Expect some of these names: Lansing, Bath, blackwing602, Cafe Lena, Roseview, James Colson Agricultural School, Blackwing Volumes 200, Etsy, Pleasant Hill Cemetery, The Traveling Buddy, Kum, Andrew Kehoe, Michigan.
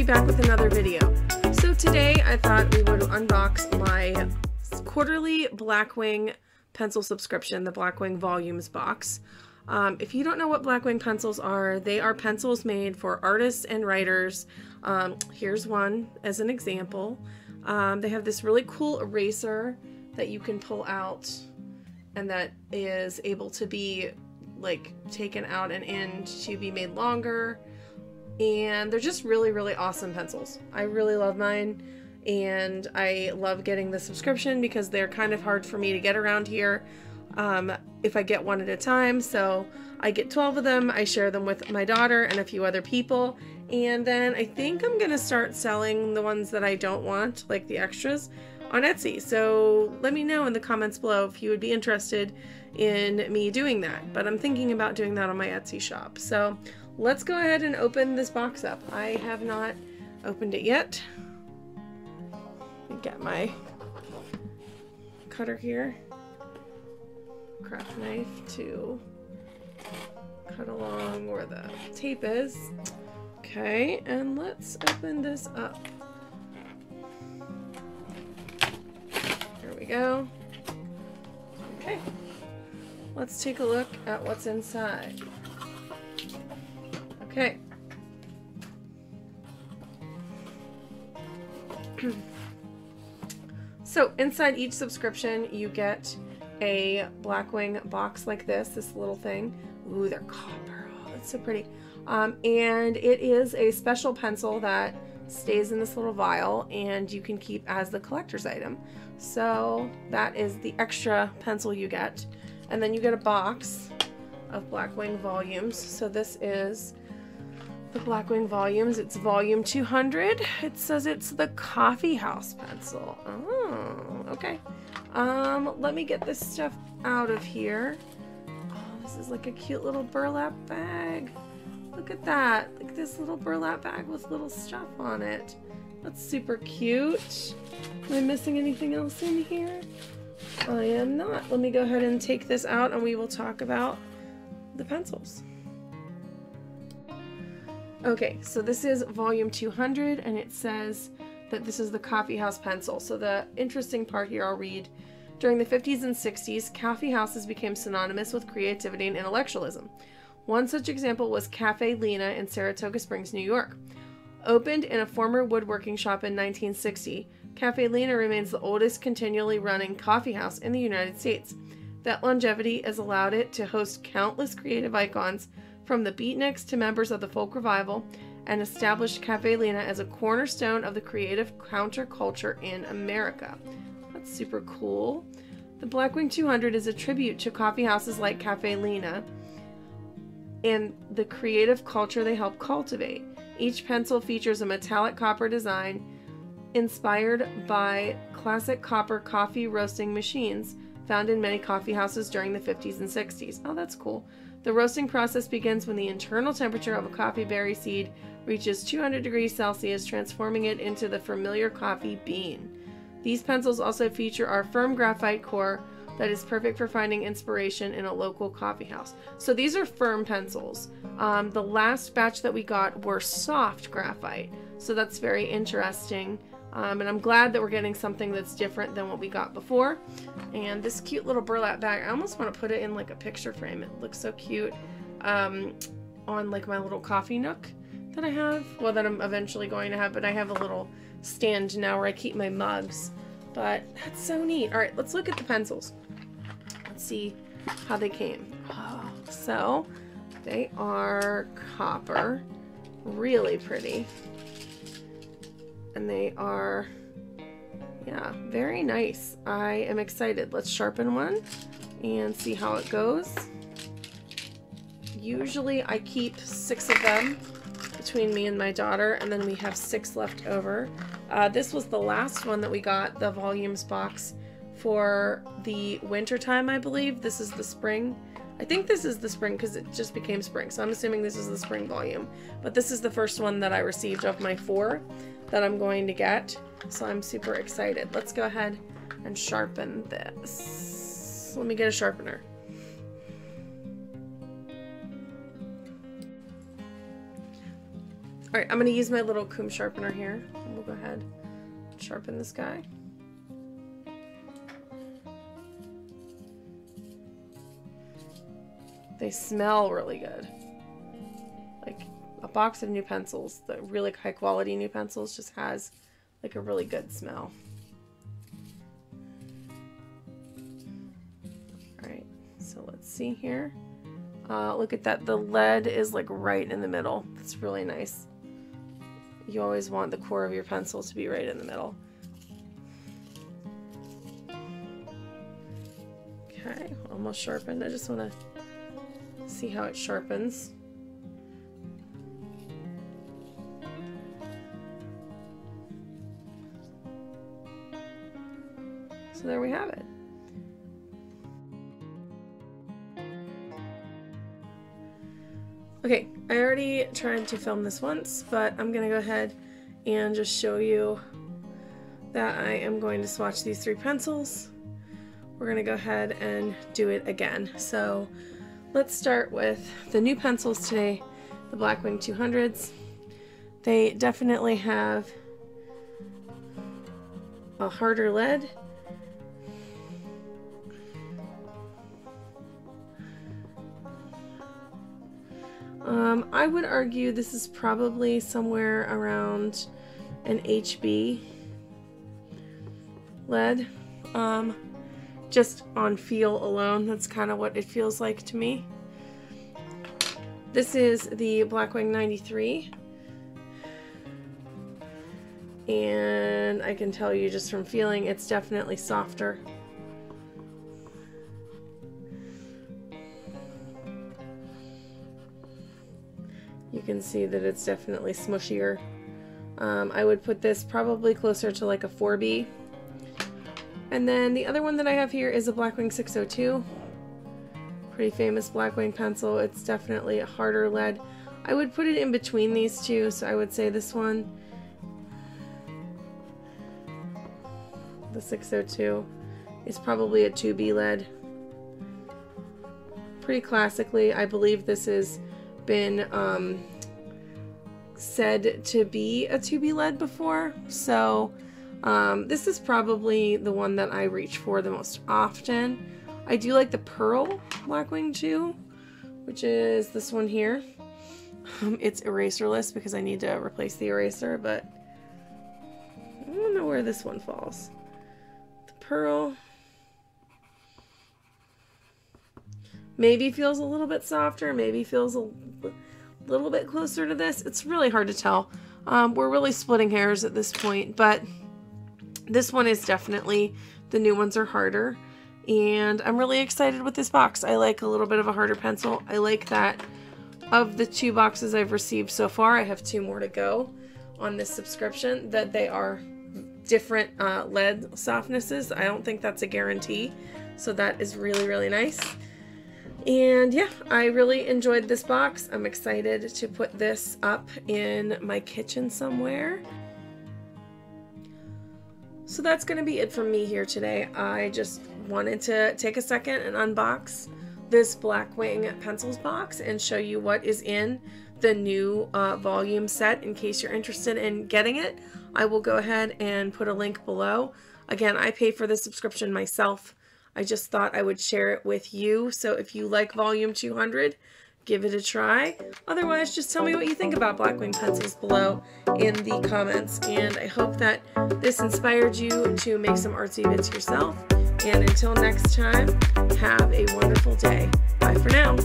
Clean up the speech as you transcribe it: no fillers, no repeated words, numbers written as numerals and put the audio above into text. be back with another video. So today I thought we would unbox my quarterly Blackwing pencil subscription, the Blackwing Volumes box. If you don't know what Blackwing pencils are, they are pencils made for artists and writers. Here's one as an example. They have this really cool eraser that you can pull out and that is able to be like taken out and in to be made longer. And they're just really, really awesome pencils. I really love mine. And I love getting the subscription because they're kind of hard for me to get around here if I get one at a time. So I get 12 of them. I share them with my daughter and a few other people. And then I think I'm going to start selling the ones that I don't want, like the extras, on Etsy. So let me know in the comments below if you would be interested in me doing that. But I'm thinking about doing that on my Etsy shop. So let's go ahead and open this box up. I have not opened it yet. Get my cutter here, craft knife to cut along where the tape is. Okay, and let's open this up. Here we go. Okay, let's take a look at what's inside. Okay. So inside each subscription, you get a Blackwing box like this little thing. Ooh, they're copper. Oh, that's so pretty. And it is a special pencil that stays in this little vial and you can keep as the collector's item. So that is the extra pencil you get. And then you get a box of Blackwing Volumes. So this is the Blackwing Volumes. It's volume 200. It says it's the coffee house pencil. Oh, okay. Let me get this stuff out of here. Oh, this is like a cute little burlap bag. Look at that. Like this little burlap bag with little stuff on it. That's super cute. Am I missing anything else in here? I am not. Let me go ahead and take this out and we will talk about the pencils. Okay, so this is volume 200 and it says that this is the coffee house pencil. So the interesting part here I'll read. During the 50s and 60s, coffee houses became synonymous with creativity and intellectualism. One such example was Cafe Lena in Saratoga Springs, New York. Opened in a former woodworking shop in 1960, Cafe Lena remains the oldest continually running coffee house in the United States. That longevity has allowed it to host countless creative icons, from the beatniks to members of the folk revival, and established Cafe Lena as a cornerstone of the creative counterculture in America. That's super cool. The Blackwing 200 is a tribute to coffee houses like Cafe Lena and the creative culture they help cultivate. Each pencil features a metallic copper design inspired by classic copper coffee roasting machines found in many coffee houses during the 50s and 60s. Oh, that's cool. The roasting process begins when the internal temperature of a coffee berry seed reaches 200 degrees Celsius, transforming it into the familiar coffee bean. These pencils also feature our firm graphite core that is perfect for finding inspiration in a local coffee house. So these are firm pencils. The last batch that we got were soft graphite, so that's very interesting. And I'm glad that we're getting something that's different than what we got before. And this cute little burlap bag, I almost want to put it in like a picture frame. It looks so cute on like my little coffee nook that I have. Well, that I'm eventually going to have, but I have a little stand now where I keep my mugs. But that's so neat. All right, let's look at the pencils. Let's see how they came. Oh, so they are copper. Really pretty. And they are, yeah, very nice. I am excited. Let's sharpen one and see how it goes. Usually I keep 6 of them between me and my daughter, and then we have 6 left over. This was the last one that we got, the Volumes box, for the winter time, I believe. This is the spring. I think this is the spring because it just became spring, so I'm assuming this is the spring volume. But this is the first one that I received of my 4 that I'm going to get, so I'm super excited. Let's go ahead and sharpen this. Let me get a sharpener. Alright, I'm gonna use my little Kum sharpener here. We'll go ahead and sharpen this guy. They smell really good. Like a box of new pencils, the really high quality new pencils just has like a really good smell. Alright, so let's see here. Look at that, the lead is like right in the middle. That's really nice. You always want the core of your pencil to be right in the middle. Okay, almost sharpened. I just want to see how it sharpens. So there we have it. Okay, I already tried to film this once, but I'm gonna go ahead and just show you that I am going to swatch these three pencils. We're gonna go ahead and do it again. So let's start with the new pencils today, the Blackwing 200s. They definitely have a harder lead. I would argue this is probably somewhere around an HB lead. Just on feel alone, that's kind of what it feels like to me. This is the Blackwing 93, and I can tell you just from feeling it's definitely softer. You can see that it's definitely smushier. I would put this probably closer to like a 4B. And then the other one that I have here is a Blackwing 602. Pretty famous Blackwing pencil. It's definitely a harder lead. I would put it in between these two, so I would say this one, the 602, is probably a 2B lead. Pretty classically, I believe this has been said to be a 2B lead before, so this is probably the one that I reach for the most often. I do like the Pearl Blackwing 2, which is this one here. It's eraserless because I need to replace the eraser, but I don't know where this one falls. The Pearl maybe feels a little bit softer, maybe feels a little bit closer to this. It's really hard to tell. We're really splitting hairs at this point, but this one is definitely, the new ones are harder, and I'm really excited with this box. I like a little bit of a harder pencil. I like that of the two boxes I've received so far, I have two more to go on this subscription, that they are different lead softnesses. I don't think that's a guarantee, so that is really, really nice. And yeah, I really enjoyed this box. I'm excited to put this up in my kitchen somewhere. So that's going to be it from me here today. I just wanted to take a second and unbox this Blackwing pencils box and show you what is in the new volume set in case you're interested in getting it. I will go ahead and put a link below. Again, I pay for this subscription myself. I just thought I would share it with you. So if you like volume 200, give it a try. Otherwise, just tell me what you think about Blackwing pencils below in the comments, and I hope that this inspired you to make some artsy bits yourself. And until next time, have a wonderful day. Bye for now.